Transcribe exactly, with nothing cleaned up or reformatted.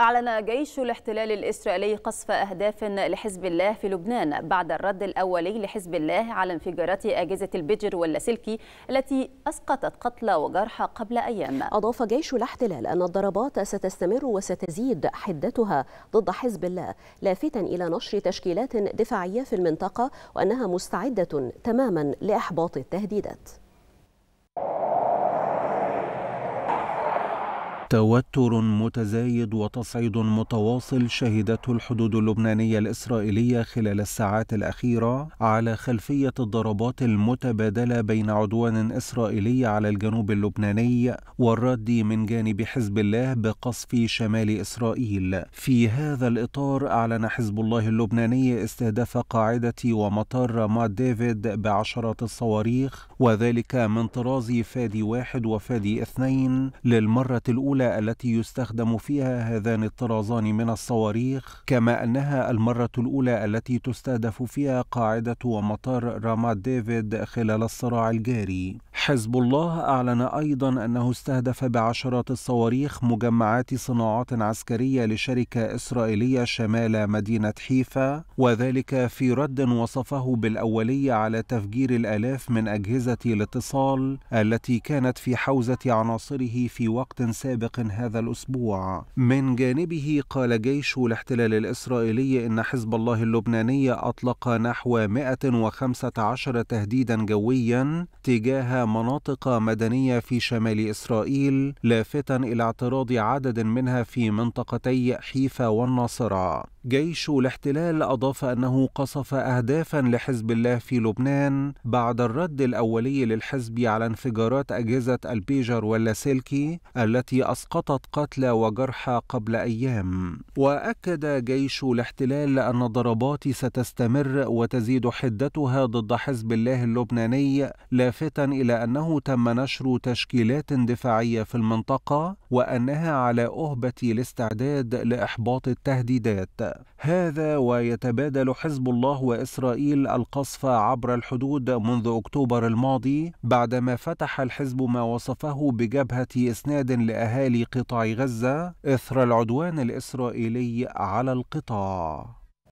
أعلن جيش الاحتلال الإسرائيلي قصف أهداف لحزب الله في لبنان بعد الرد الأولي لحزب الله على انفجارات أجهزة البيجر واللاسلكي التي أسقطت قتلى وجرحى قبل أيام. أضاف جيش الاحتلال أن الضربات ستستمر وستزيد حدتها ضد حزب الله، لافتا إلى نشر تشكيلات دفاعية في المنطقة وأنها مستعدة تماما لإحباط التهديدات. توتر متزايد وتصعيد متواصل شهدته الحدود اللبنانية الإسرائيلية خلال الساعات الأخيرة على خلفية الضربات المتبادلة بين عدوان إسرائيلي على الجنوب اللبناني والرد من جانب حزب الله بقصف شمال إسرائيل. في هذا الإطار أعلن حزب الله اللبناني استهداف قاعدة ومطار رامات ديفيد بعشرات الصواريخ، وذلك من طراز فادي واحد وفادي اثنين للمرة الأولى التي يستخدم فيها هذان الطرازان من الصواريخ، كما أنها المرة الأولى التي تستهدف فيها قاعدة ومطار رامات ديفيد خلال الصراع الجاري. حزب الله أعلن أيضا أنه استهدف بعشرات الصواريخ مجمعات صناعات عسكرية لشركة إسرائيلية شمال مدينة حيفا، وذلك في رد وصفه بالأولية على تفجير الآلاف من أجهزة الاتصال التي كانت في حوزة عناصره في وقت سابق هذا الأسبوع. من جانبه قال جيش الاحتلال الإسرائيلي إن حزب الله اللبناني أطلق نحو مئة وخمسة عشر تهديدا جويا تجاه مناطق مدنية في شمال إسرائيل، لافتا إلى اعتراض عدد منها في منطقتي حيفا والناصرة. جيش الاحتلال أضاف أنه قصف أهدافا لحزب الله في لبنان بعد الرد الأولي للحزب على انفجارات أجهزة البيجر واللاسلكي التي أسقطت قتلى وجرحى قبل أيام. وأكد جيش الاحتلال أن الضربات ستستمر وتزيد حدتها ضد حزب الله اللبناني، لافتا إلى أنه تم نشر تشكيلات دفاعية في المنطقة وأنها على أهبة الاستعداد لإحباط التهديدات. هذا ويتبادل حزب الله وإسرائيل القصف عبر الحدود منذ أكتوبر الماضي، بعدما فتح الحزب ما وصفه بجبهة إسناد لأهالي قطاع غزة إثر العدوان الإسرائيلي على القطاع.